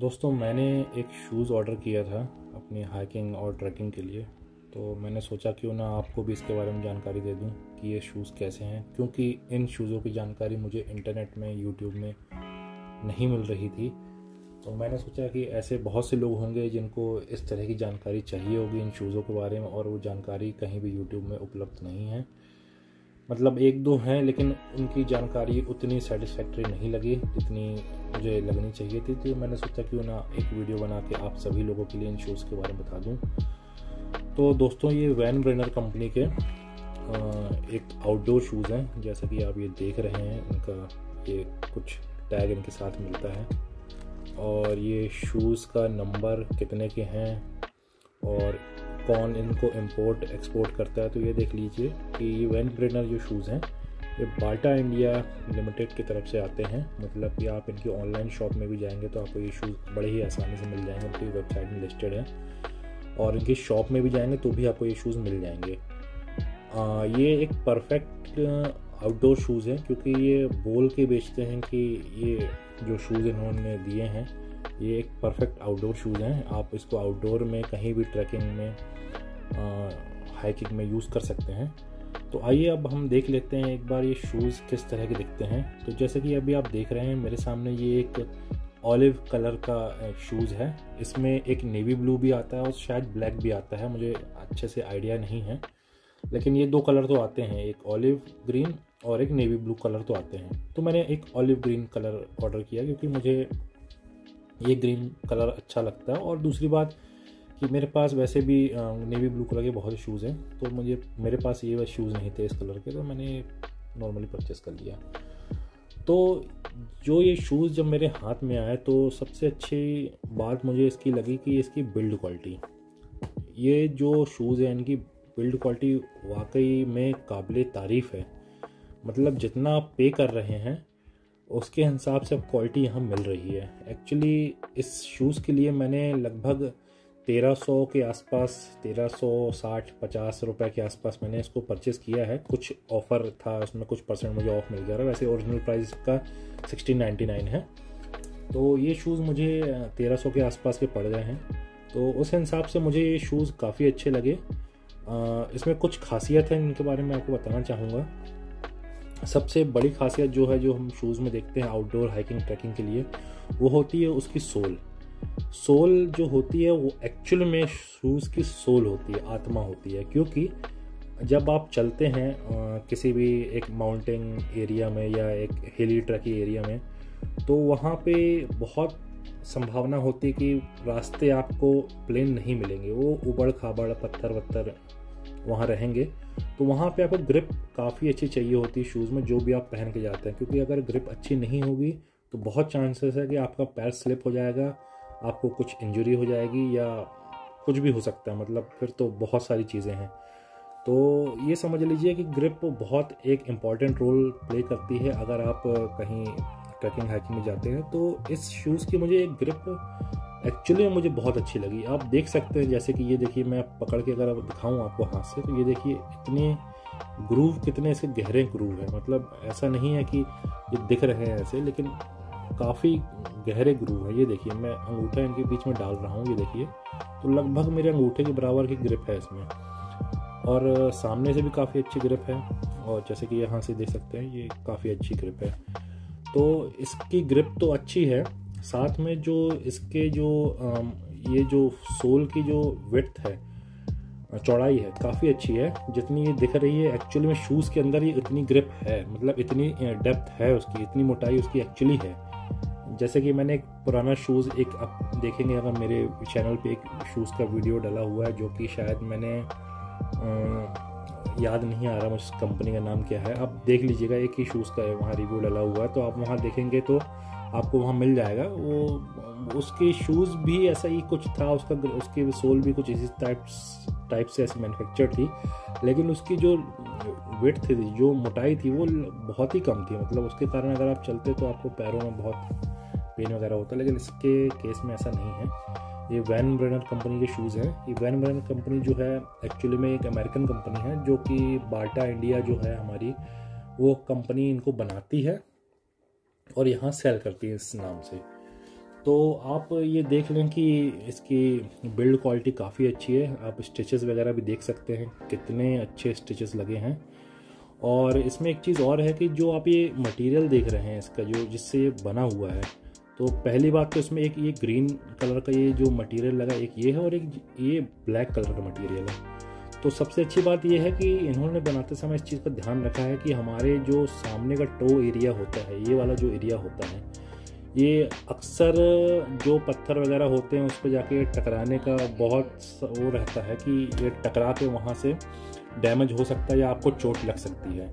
दोस्तों मैंने एक शूज़ ऑर्डर किया था अपनी हाइकिंग और ट्रैकिंग के लिए, तो मैंने सोचा क्यों ना आपको भी इसके बारे में जानकारी दे दूं कि ये शूज़ कैसे हैं, क्योंकि इन शूज़ों की जानकारी मुझे इंटरनेट में यूट्यूब में नहीं मिल रही थी। तो मैंने सोचा कि ऐसे बहुत से लोग होंगे जिनको इस तरह की जानकारी चाहिए होगी इन शूज़ों के बारे में, और वो जानकारी कहीं भी यूट्यूब में उपलब्ध नहीं है। मतलब एक दो हैं, लेकिन उनकी जानकारी उतनी सेटिस्फैक्ट्री नहीं लगी जितनी मुझे लगनी चाहिए थी। तो मैंने सोचा क्यों ना एक वीडियो बना के आप सभी लोगों के लिए इन शूज़ के बारे में बता दूं। तो दोस्तों ये वाइनब्रेनर कंपनी के एक आउटडोर शूज़ हैं, जैसा कि आप ये देख रहे हैं। इनका ये कुछ टैग इनके साथ मिलता है, और ये शूज़ का नंबर कितने के हैं और कौन इनको इंपोर्ट एक्सपोर्ट करता है, तो ये देख लीजिए कि ये वाइनब्रेनर जो शूज़ हैं ये बाटा इंडिया लिमिटेड की तरफ से आते हैं। मतलब कि आप इनकी ऑनलाइन शॉप में भी जाएंगे तो आपको ये शूज़ बड़े ही आसानी से मिल जाएंगे, उनकी वेबसाइट में लिस्टेड है, और इनकी शॉप में भी जाएंगे तो भी आपको ये शूज़ मिल जाएंगे। ये एक परफेक्ट आउटडोर शूज़ है, क्योंकि ये बोल के बेचते हैं कि ये जो शूज़ इन्होंने दिए हैं ये एक परफेक्ट आउटडोर शूज़ हैं। आप इसको आउटडोर में कहीं भी ट्रैकिंग में हाइकिंग में यूज़ कर सकते हैं। तो आइए अब हम देख लेते हैं एक बार ये शूज़ किस तरह के दिखते हैं। तो जैसे कि अभी आप देख रहे हैं मेरे सामने ये एक ऑलिव कलर का शूज़ है, इसमें एक नेवी ब्लू भी आता है और शायद ब्लैक भी आता है, मुझे अच्छे से आइडिया नहीं है, लेकिन ये दो कलर तो आते हैं, एक ऑलिव ग्रीन और एक नेवी ब्लू कलर तो आते हैं। तो मैंने एक ऑलिव ग्रीन कलर ऑर्डर किया क्योंकि मुझे ये ग्रीन कलर अच्छा लगता है, और दूसरी बात कि मेरे पास वैसे भी नेवी ब्लू कलर के बहुत से शूज़ हैं, तो मुझे मेरे पास ये वाले शूज़ नहीं थे इस कलर के, तो मैंने नॉर्मली परचेस कर लिया। तो जो ये शूज़ जब मेरे हाथ में आए तो सबसे अच्छी बात मुझे इसकी लगी कि इसकी बिल्ड क्वालिटी, ये जो शूज़ है इनकी बिल्ड क्वालिटी वाकई में काबिल तारीफ़ है। मतलब जितना आप पे कर रहे हैं उसके हिसाब से अब क्वालिटी यहाँ मिल रही है। एक्चुअली इस शूज़ के लिए मैंने लगभग 1300 के आसपास, 1360-50 रुपये के आसपास मैंने इसको परचेज़ किया है। कुछ ऑफ़र था उसमें, कुछ परसेंट मुझे ऑफ मिल गया था, वैसे ओरिजिनल प्राइस का 1699 है। तो ये शूज़ मुझे 1300 के आसपास के पड़ गए हैं, तो उस हिसाब से मुझे ये शूज़ काफ़ी अच्छे लगे। इसमें कुछ खासियत है, इनके बारे में आपको बताना चाहूँगा। सबसे बड़ी खासियत जो है, जो हम शूज़ में देखते हैं आउटडोर हाइकिंग ट्रैकिंग के लिए, वो होती है उसकी सोल। सोल जो होती है वो एक्चुअल में शूज़ की सोल होती है, आत्मा होती है। क्योंकि जब आप चलते हैं किसी भी एक माउंटेन एरिया में या एक हिली ट्रैकिंग एरिया में, तो वहाँ पे बहुत संभावना होती है कि रास्ते आपको प्लेन नहीं मिलेंगे, वो उबड़ खाबड़ पत्थर वत्थर वहाँ रहेंगे। तो वहाँ पे आपको ग्रिप काफ़ी अच्छी चाहिए होती है शूज़ में, जो भी आप पहन के जाते हैं, क्योंकि अगर ग्रिप अच्छी नहीं होगी तो बहुत चांसेस है कि आपका पैर स्लिप हो जाएगा, आपको कुछ इंजरी हो जाएगी या कुछ भी हो सकता है। मतलब फिर तो बहुत सारी चीज़ें हैं। तो ये समझ लीजिए कि ग्रिप बहुत एक इम्पॉर्टेंट रोल प्ले करती है अगर आप कहीं ट्रैकिंग हाइकिंग में जाते हैं। तो इस शूज़ की मुझे एक ग्रिप एक्चुअली मुझे बहुत अच्छी लगी। आप देख सकते हैं, जैसे कि ये देखिए, मैं पकड़ के अगर दिखाऊं आपको हाथ से, तो ये देखिए इतने ग्रूव, कितने इसके गहरे ग्रूव है। मतलब ऐसा नहीं है कि ये दिख रहे हैं ऐसे, लेकिन काफ़ी गहरे ग्रूव है। ये देखिए मैं अंगूठा इनके बीच में डाल रहा हूँ, ये देखिए, तो लगभग मेरे अंगूठे के बराबर की ग्रिप है इसमें, और सामने से भी काफ़ी अच्छी ग्रिप है, और जैसे कि यहाँ से देख सकते हैं ये काफ़ी अच्छी ग्रिप है। तो इसकी ग्रिप तो अच्छी है, साथ में जो इसके जो ये जो सोल की जो विड्थ है, चौड़ाई है, काफ़ी अच्छी है। जितनी ये दिख रही है एक्चुअली में शूज़ के अंदर, ये इतनी ग्रिप है, मतलब इतनी डेप्थ है उसकी, इतनी मोटाई उसकी एक्चुअली है। जैसे कि मैंने एक पुराना शूज़, एक आप देखेंगे अगर मेरे चैनल पे एक शूज़ का वीडियो डाला हुआ है, जो कि शायद मैंने याद नहीं आ रहा मुझे उस कंपनी का नाम क्या है, आप देख लीजिएगा, एक ही शूज़ का वहाँ रिव्यू डाला हुआ है, तो आप वहाँ देखेंगे तो आपको वहाँ मिल जाएगा। वो उसके शूज़ भी ऐसा ही कुछ था, उसका उसकी सोल भी कुछ इसी टाइप से ऐसी मैन्युफैक्चर थी, लेकिन उसकी जो विड्थ थी, जो मोटाई थी, वो बहुत ही कम थी। मतलब उसके कारण अगर आप चलते तो आपको पैरों में बहुत पेन वगैरह होता, लेकिन इसके केस में ऐसा नहीं है। ये वाइनब्रेनर कंपनी के शूज़ हैं। ये वाइनब्रेनर कंपनी जो है एक्चुअली में एक अमेरिकन कंपनी है, जो कि बाटा इंडिया जो है हमारी, वो कंपनी इनको बनाती है और यहाँ सेल करती है इस नाम से। तो आप ये देख लें कि इसकी बिल्ड क्वालिटी काफ़ी अच्छी है। आप स्टिचेस वगैरह भी देख सकते हैं कितने अच्छे स्टिचेस लगे हैं। और इसमें एक चीज़ और है कि जो आप ये मटेरियल देख रहे हैं इसका जो जिससे ये बना हुआ है, तो पहली बात तो इसमें एक ये ग्रीन कलर का ये जो मटेरियल लगा एक ये है और एक ये ब्लैक कलर का मटेरियल है। तो सबसे अच्छी बात यह है कि इन्होंने बनाते समय इस चीज़ का ध्यान रखा है कि हमारे जो सामने का टो एरिया होता है, ये वाला जो एरिया होता है, ये अक्सर जो पत्थर वगैरह होते हैं उस पर जाके टकराने का बहुत वो रहता है कि ये टकरा के वहाँ से डैमेज हो सकता है या आपको चोट लग सकती है।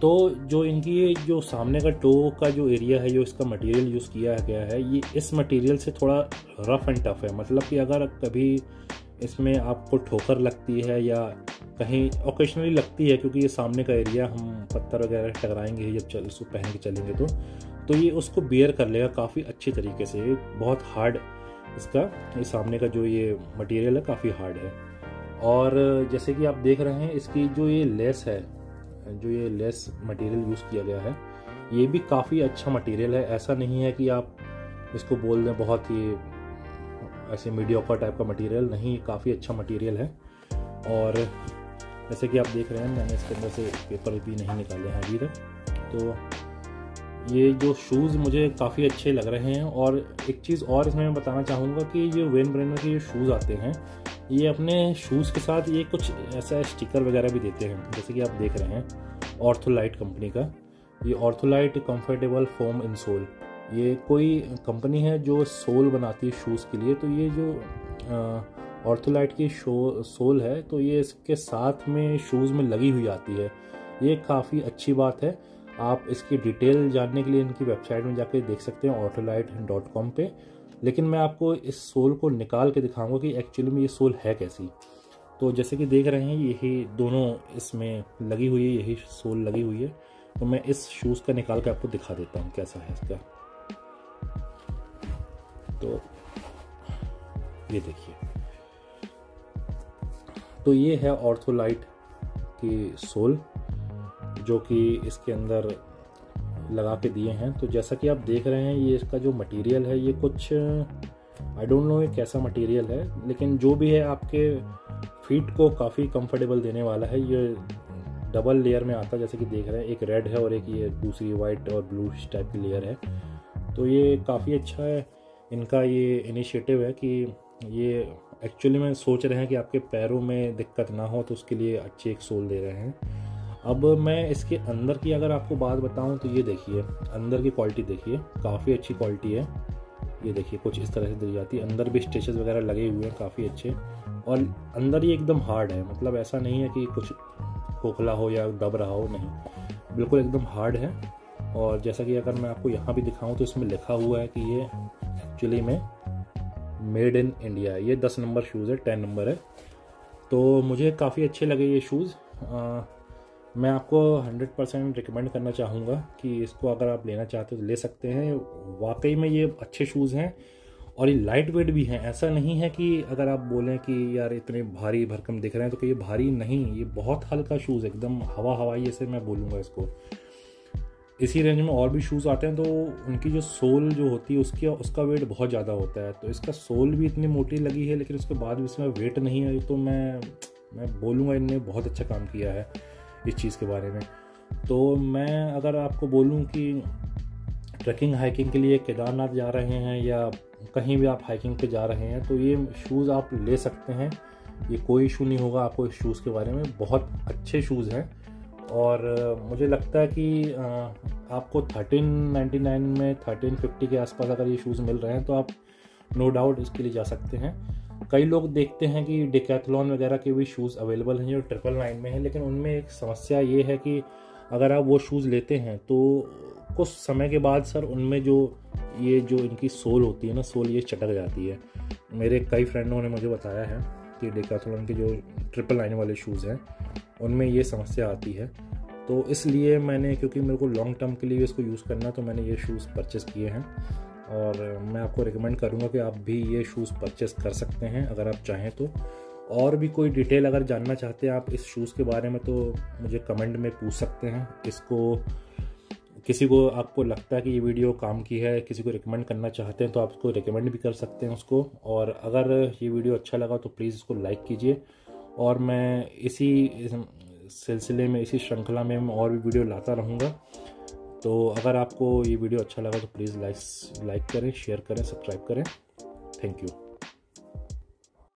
तो जो इनकी ये जो सामने का टो का जो एरिया है, जो इसका मटेरियल यूज़ किया गया है, ये इस मटेरियल से थोड़ा रफ़ एंड टफ है। मतलब कि अगर कभी इसमें आपको ठोकर लगती है या कहीं ओकेशनली लगती है, क्योंकि ये सामने का एरिया हम पत्थर वगैरह टकराएंगे जब चल उसको पहन के चलेंगे तो ये उसको बियर कर लेगा काफ़ी अच्छी तरीके से। ये बहुत हार्ड इसका ये सामने का जो ये मटेरियल है काफ़ी हार्ड है। और जैसे कि आप देख रहे हैं इसकी जो ये लेस है, जो ये लेस मटेरियल यूज़ किया गया है, ये भी काफ़ी अच्छा मटेरियल है। ऐसा नहीं है कि आप इसको बोल दें बहुत ही ऐसे मीडियोकर टाइप का मटेरियल, नहीं, काफ़ी अच्छा मटेरियल है। और जैसे कि आप देख रहे हैं मैंने इसके अंदर से पेपर भी नहीं निकाले हैं अभी तक। तो ये जो शूज़ मुझे काफ़ी अच्छे लग रहे हैं। और एक चीज़ और इसमें मैं बताना चाहूँगा कि ये वेनब्रेनर के जो शूज़ आते हैं, ये अपने शूज़ के साथ ये कुछ ऐसा स्टिकर वगैरह भी देते हैं। जैसे कि आप देख रहे हैं ऑर्थोलाइट कंपनी का ये ऑर्थोलाइट कंफर्टेबल फोम इंसोल, ये कोई कंपनी है जो सोल बनाती है शूज़ के लिए। तो ये जो ऑर्थोलाइट की सोल है, तो ये इसके साथ में शूज़ में लगी हुई आती है। ये काफ़ी अच्छी बात है। आप इसकी डिटेल जानने के लिए इनकी वेबसाइट में जाके देख सकते हैं ortholite.com पे। लेकिन मैं आपको इस सोल को निकाल के दिखाऊंगा कि एक्चुअली में ये सोल है कैसी। तो जैसे कि देख रहे हैं यही दोनों इसमें लगी हुई है, यही सोल लगी हुई है। तो मैं इस शूज़ का निकाल के आपको दिखा देता हूँ कैसा है इसका। तो ये देखिए, तो ये है ऑर्थोलाइट की सोल जो कि इसके अंदर लगा के दिए हैं। तो जैसा कि आप देख रहे हैं ये इसका जो मटेरियल है, ये कुछ आई डोंट नो ये कैसा मटेरियल है, लेकिन जो भी है आपके फीट को काफ़ी कंफर्टेबल देने वाला है। ये डबल लेयर में आता है, जैसे कि देख रहे हैं एक रेड है और एक ये दूसरी वाइट और ब्लू टाइप की लेयर है। तो ये काफ़ी अच्छा है, इनका ये इनिशिएटिव है कि ये एक्चुअली में सोच रहे हैं कि आपके पैरों में दिक्कत ना हो, तो उसके लिए अच्छी एक सोल दे रहे हैं। अब मैं इसके अंदर की अगर आपको बात बताऊं तो ये देखिए अंदर की क्वालिटी देखिए, काफ़ी अच्छी क्वालिटी है। ये देखिए कुछ इस तरह से दी जाती है, अंदर भी स्टिचेस वगैरह लगे हुए हैं काफ़ी अच्छे। और अंदर ये एकदम हार्ड है, मतलब ऐसा नहीं है कि कुछ खोखला हो या दब रहा हो, नहीं, बिल्कुल एकदम हार्ड है। और जैसा कि अगर मैं आपको यहाँ भी दिखाऊँ तो इसमें लिखा हुआ है कि ये एक्चुअली में मेड इन इंडिया। ये 10 नंबर शूज़ है, 10 नंबर है। तो मुझे काफ़ी अच्छे लगे ये शूज़। मैं आपको 100% रिकमेंड करना चाहूँगा कि इसको अगर आप लेना चाहते हो तो ले सकते हैं। वाकई में ये अच्छे शूज़ हैं और ये लाइट वेट भी हैं। ऐसा नहीं है कि अगर आप बोलें कि यार इतने भारी भरकम दिख रहे हैं, तो ये भारी नहीं, ये बहुत हल्का शूज़, एकदम हवाई ऐसे मैं बोलूँगा इसको। इसी रेंज में और भी शूज़ आते हैं तो उनकी जो सोल जो होती है उसका वेट बहुत ज़्यादा होता है। तो इसका सोल भी इतनी मोटी लगी है, लेकिन उसके बाद भी इसमें वेट नहीं है। तो मैं बोलूँगा इनने बहुत अच्छा काम किया है इस चीज़ के बारे में। तो मैं अगर आपको बोलूँ कि ट्रैकिंग हाइकिंग के लिए केदारनाथ जा रहे हैं या कहीं भी आप हाइकिंग पर जा रहे हैं, तो ये शूज़ आप ले सकते हैं, ये कोई इशू नहीं होगा आपको इस शूज़ के बारे में। बहुत अच्छे शूज़ हैं। और मुझे लगता है कि आपको 1399 में 1350 के आसपास अगर ये शूज़ मिल रहे हैं तो आप नो डाउट इसके लिए जा सकते हैं। कई लोग देखते हैं कि डेकैथलॉन वगैरह के भी शूज़ अवेलेबल हैं जो 999 में हैं, लेकिन उनमें एक समस्या ये है कि अगर आप वो शूज़ लेते हैं तो कुछ समय के बाद सर उनमें जो इनकी सोल होती है ना, सोल ये चटक जाती है। मेरे कई फ्रेंडों ने मुझे बताया है कि डेकैथलॉन के जो 999 वाले शूज़ हैं उनमें ये समस्या आती है। तो इसलिए मैंने, क्योंकि मेरे को लॉन्ग टर्म के लिए इसको यूज़ करना, तो मैंने ये शूज़ परचेस किए हैं। और मैं आपको रिकमेंड करूँगा कि आप भी ये शूज़ परचेस कर सकते हैं अगर आप चाहें तो। और भी कोई डिटेल अगर जानना चाहते हैं आप इस शूज़ के बारे में तो मुझे कमेंट में पूछ सकते हैं। इसको किसी को आपको लगता है कि ये वीडियो काम की है, किसी को रिकमेंड करना चाहते हैं तो आप उसको रिकमेंड भी कर सकते हैं उसको। और अगर ये वीडियो अच्छा लगा तो प्लीज़ इसको लाइक कीजिए, और मैं इसी सिलसिले में, इसी श्रृंखला में मैं और भी वीडियो लाता रहूँगा। तो अगर आपको ये वीडियो अच्छा लगा तो प्लीज़ लाइक करें, शेयर करें, सब्सक्राइब करें। Thank you.